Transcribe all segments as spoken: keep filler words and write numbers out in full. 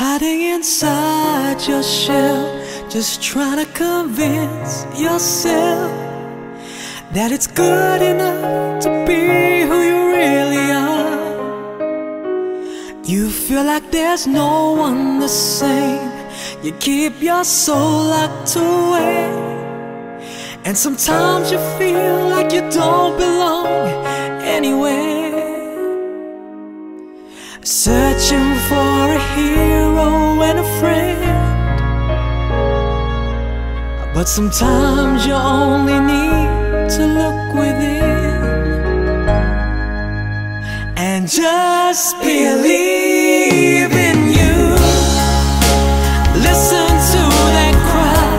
Hiding inside your shell, just trying to convince yourself that it's good enough to be who you really are. You feel like there's no one the same. You keep your soul locked away, and sometimes you feel like you don't belong anywhere. Searching for a hero and a friend, but sometimes you only need to look within and just believe in you. Listen to that cry.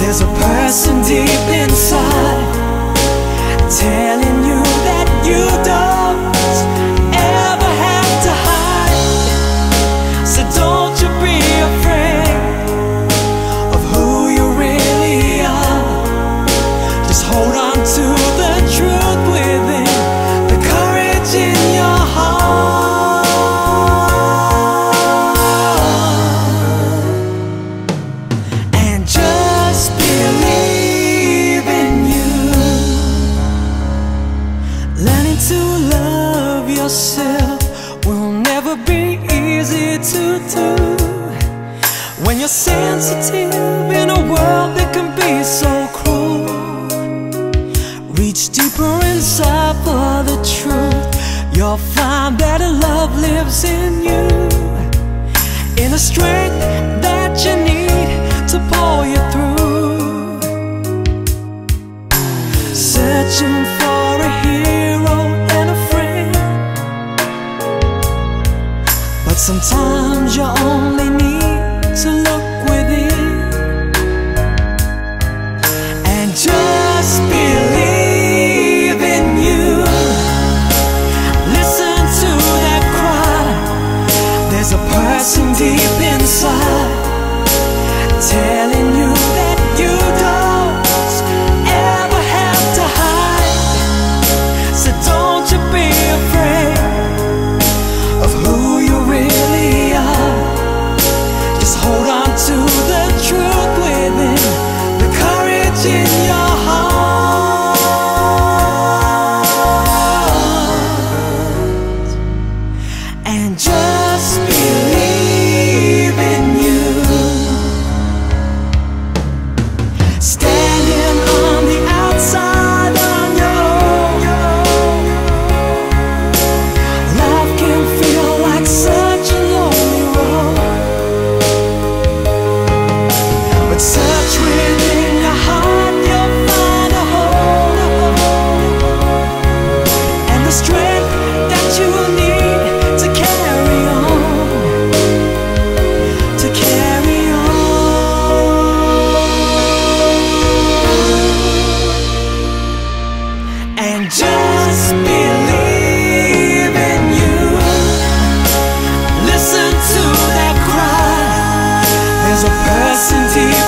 There's a person deep inside telling you that you don't sensitive in a world that can be so cruel. Reach deeper inside for the truth. You'll find that a love lives in you, in a strength that you need to pull you through. Searching for a hero and a friend, but sometimes you only need to look within and just believe in you. Listen to that cry. There's a person deep inside telling you that you don't ever have to hide. So don't you be afraid of who you really are. Just hold on to the truth within, the courage in your heart, and just believe in you. Standing on the outside on your own, life can feel like such a lonely road. Search within your heart, you'll find a home, and the strength that you will need to carry on, to carry on, and just believe in you. Listen to that cry. There's a person deep